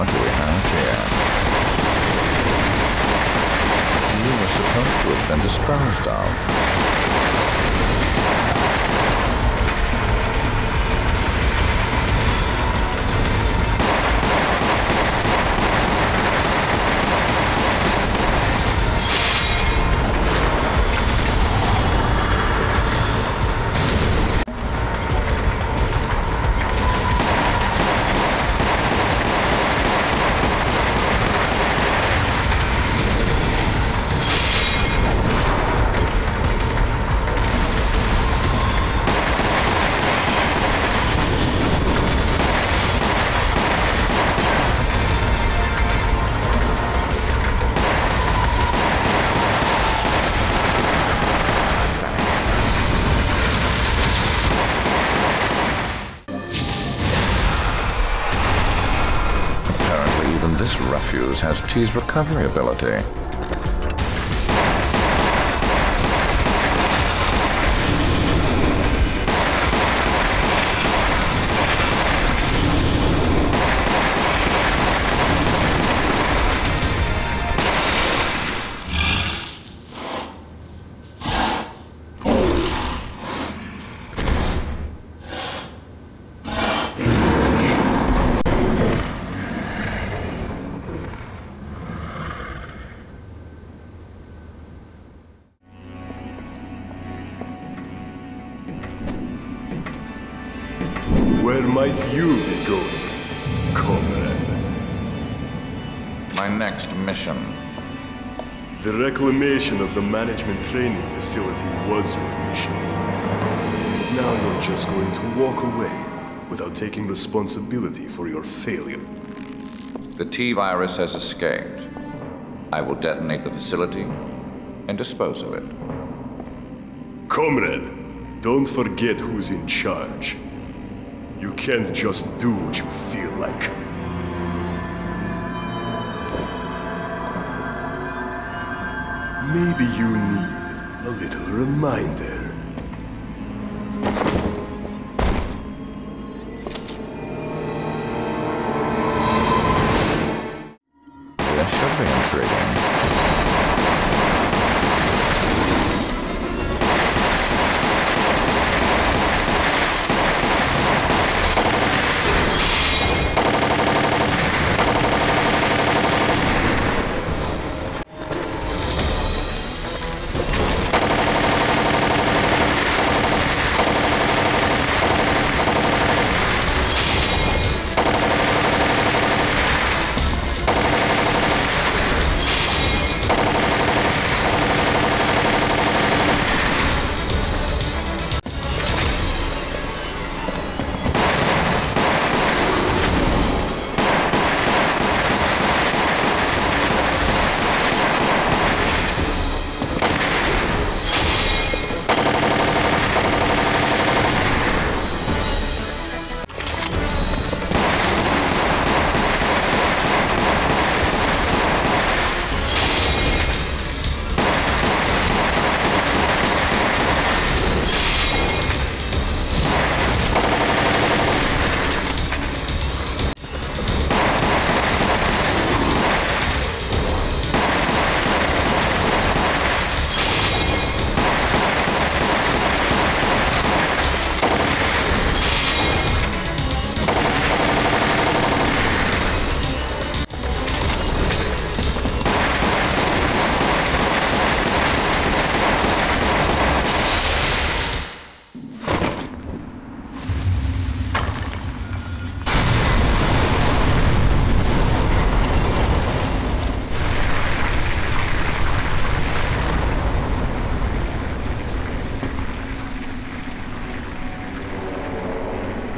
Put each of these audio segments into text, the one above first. what do we have here? You were supposed to have been disposed of. Has T's recovery ability. Where might you be going, comrade? My next mission. The reclamation of the management training facility was your mission. And now you're just going to walk away without taking responsibility for your failure. The T-Virus has escaped. I will detonate the facility and dispose of it. Comrade, don't forget who's in charge. You can't just do what you feel like. Maybe you need a little reminder. That should be intriguing.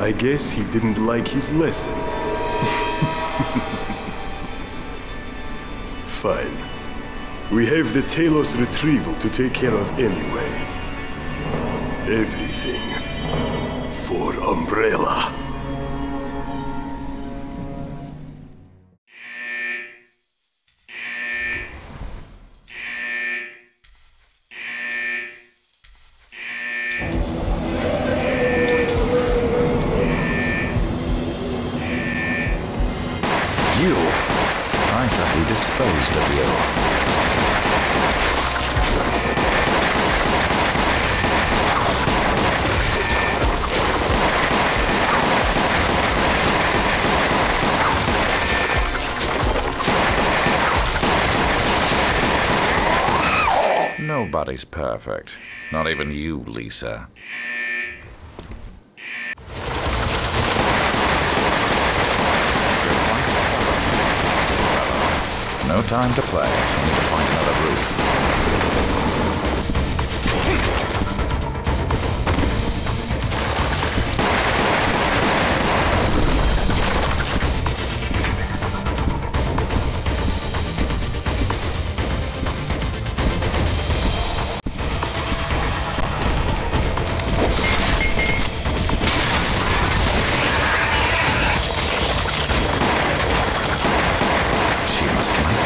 I guess he didn't like his lesson. Fine. We have the Talos retrieval to take care of anyway. Everything for Umbrella. You disposed of you. Nobody's perfect. Not even you, Lisa. No time to play. I need to find another route. She must like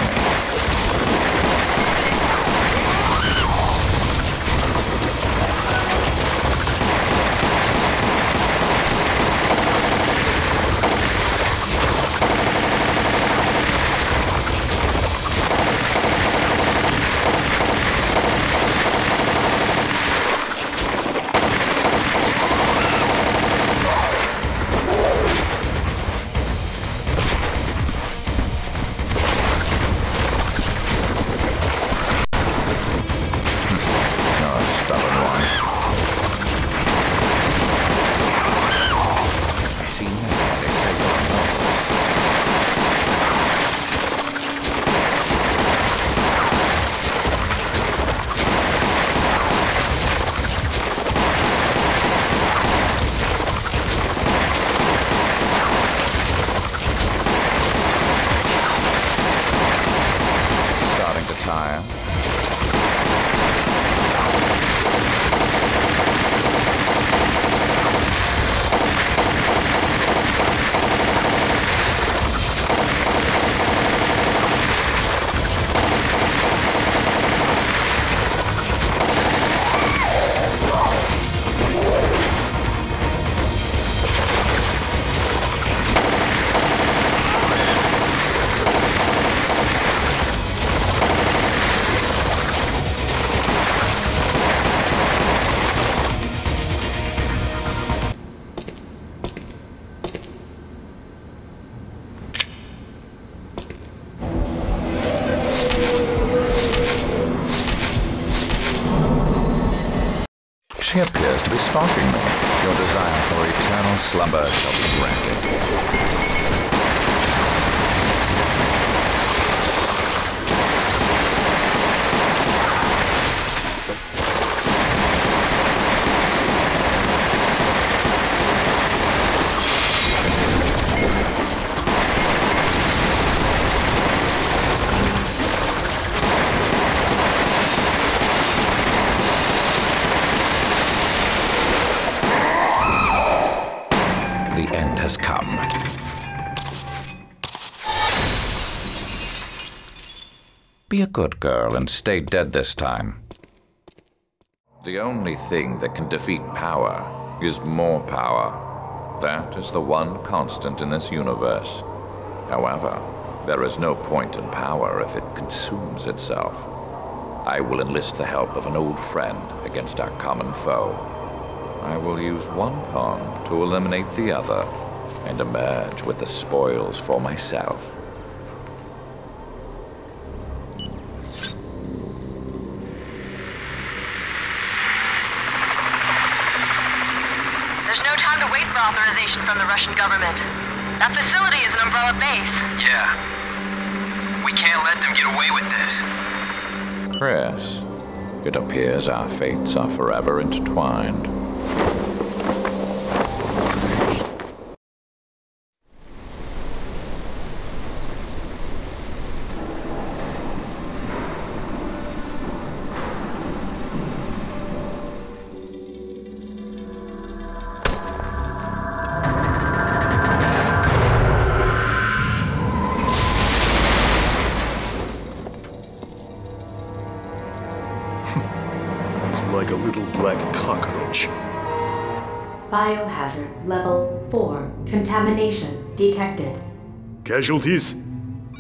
She appears to be stalking me. Your desire for eternal slumber shall be granted. Has come. Be a good girl and stay dead this time. The only thing that can defeat power is more power. That is the one constant in this universe. However, there is no point in power if it consumes itself. I will enlist the help of an old friend against our common foe. I will use one pawn to eliminate the other and emerge with the spoils for myself. There's no time to wait for authorization from the Russian government. That facility is an Umbrella base. Yeah. We can't let them get away with this. Chris, it appears our fates are forever intertwined. Like a little black cockroach. Biohazard level 4 contamination detected. Casualties?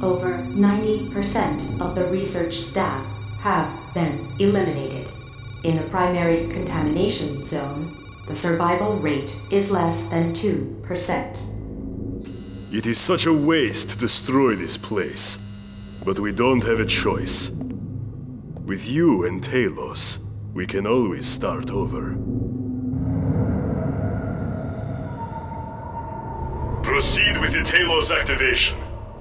Over 90% of the research staff have been eliminated. In the primary contamination zone, the survival rate is less than 2%. It is such a waste to destroy this place, but we don't have a choice. With you and Talos, we can always start over. Proceed with the Talos activation.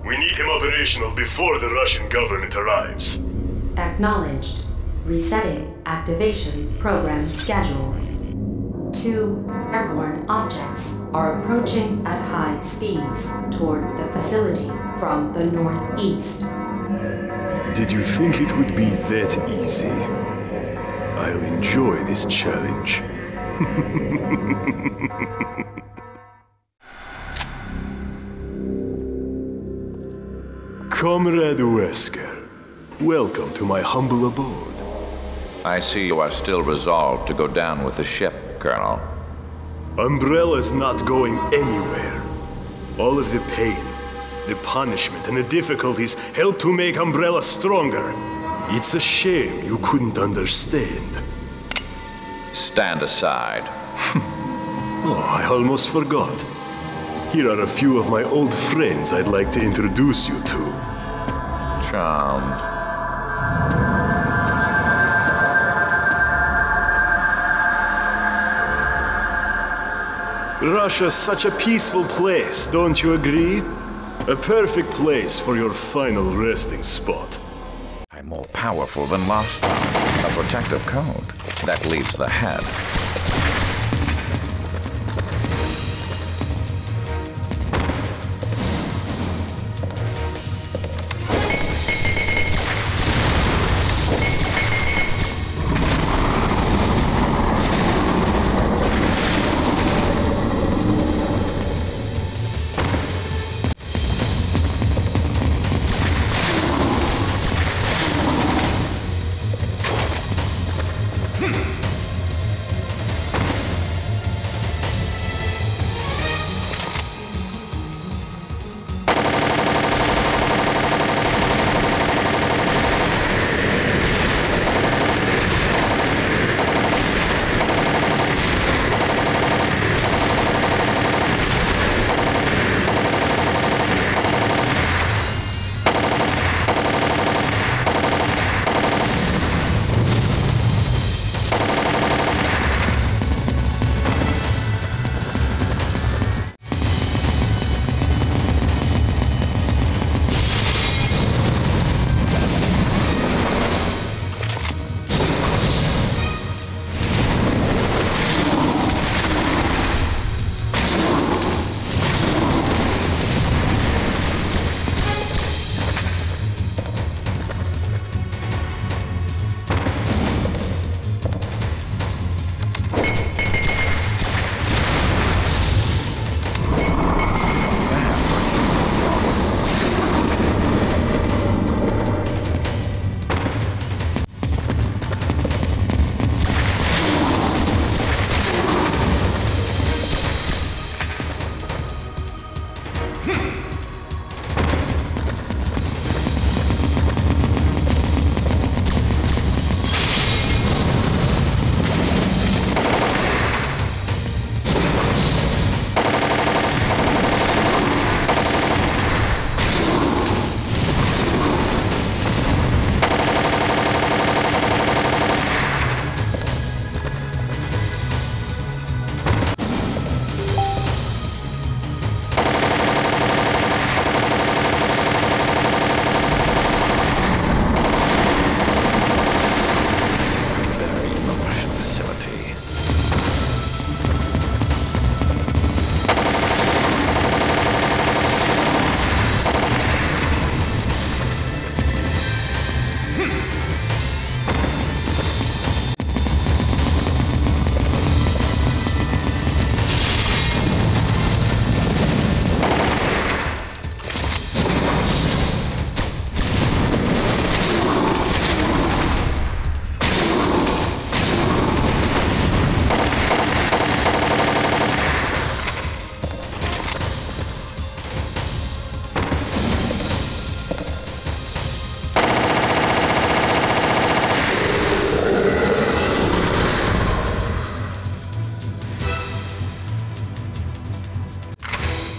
We need him operational before the Russian government arrives. Acknowledged. Resetting activation program schedule. 2 airborne objects are approaching at high speeds toward the facility from the northeast. Did you think it would be that easy? I'll enjoy this challenge. Comrade Wesker, welcome to my humble abode. I see you are still resolved to go down with the ship, Colonel. Umbrella's not going anywhere. All of the pain, the punishment, and the difficulties helped to make Umbrella stronger. It's a shame you couldn't understand. Stand aside. Oh, I almost forgot. Here are a few of my old friends I'd like to introduce you to. Charmed. Russia's such a peaceful place, don't you agree? A perfect place for your final resting spot. I'm more powerful than last time. A protective code that leaves the head.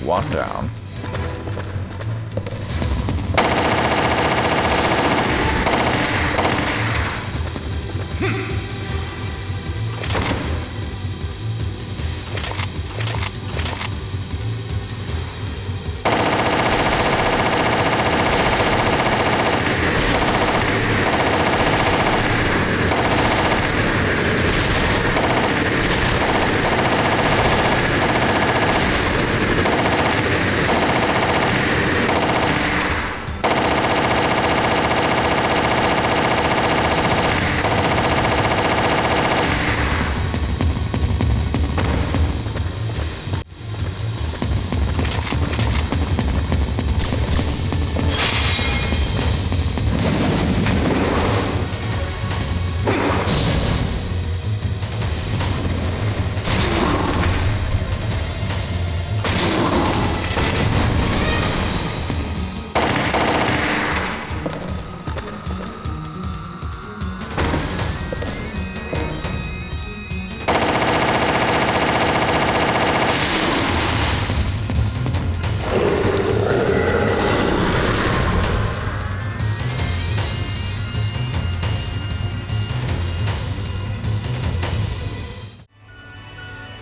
one down.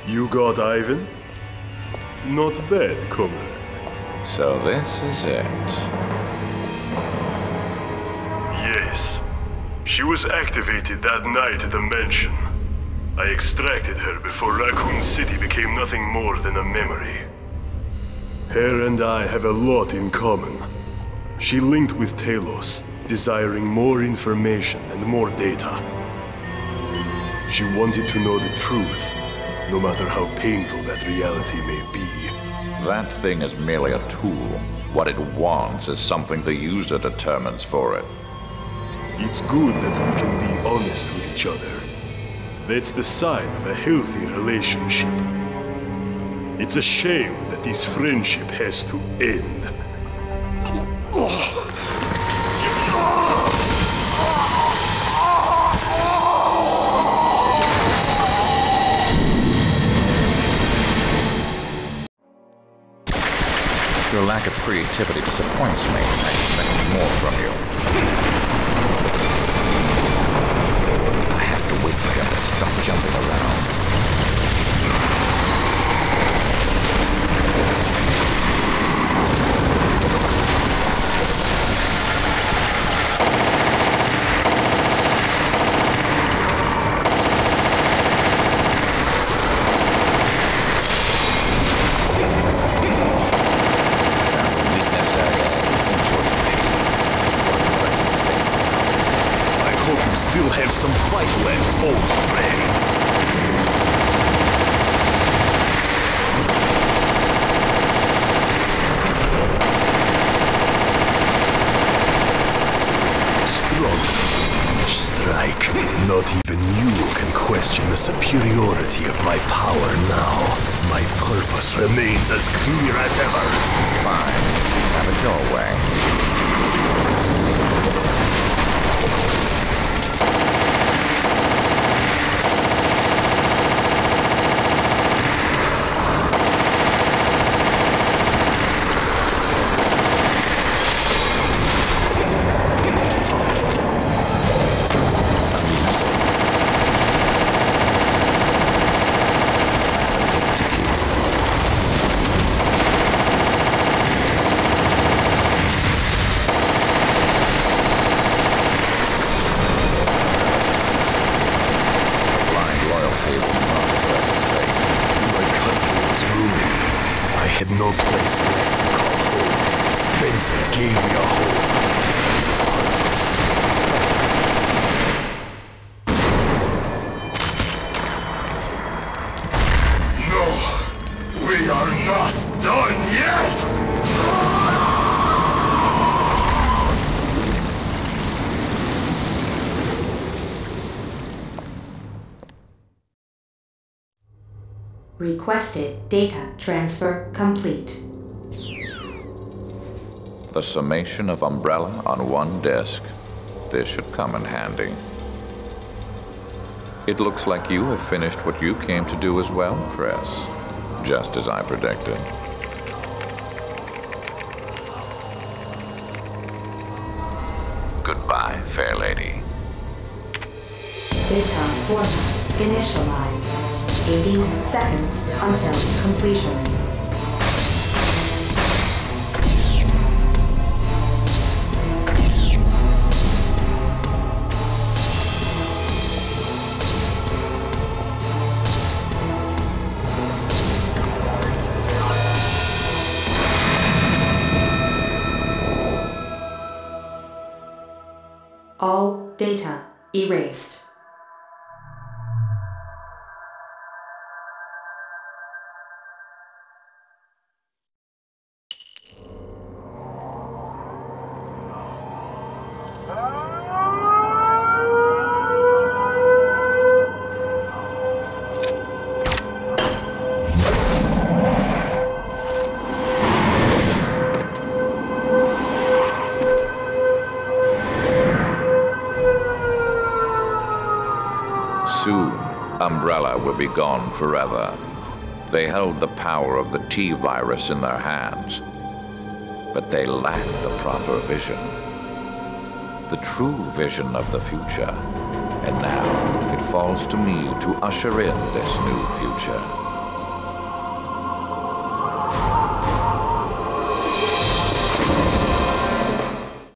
You got Ivan? Not bad, comrade. So this is it. Yes. She was activated that night at the mansion. I extracted her before Raccoon City became nothing more than a memory. Her and I have a lot in common. She linked with Talos, desiring more information and more data. She wanted to know the truth. No matter how painful that reality may be. That thing is merely a tool. What it wants is something the user determines for it. It's good that we can be honest with each other. That's the sign of a healthy relationship. It's a shame that this friendship has to end. Your lack of creativity disappoints me. I expected more from you. I have to wait for him to stop jumping around. Remains as clear as ever. Fine. Have it your way. Requested data transfer complete. The summation of Umbrella on one disk. This should come in handy. It looks like you have finished what you came to do as well, Chris. Just as I predicted. by, fair lady. Data portal initialized. 80 seconds until completion. All data erased. Umbrella will be gone forever. They held the power of the T-Virus in their hands, but they lacked the proper vision, the true vision of the future. And now it falls to me to usher in this new future.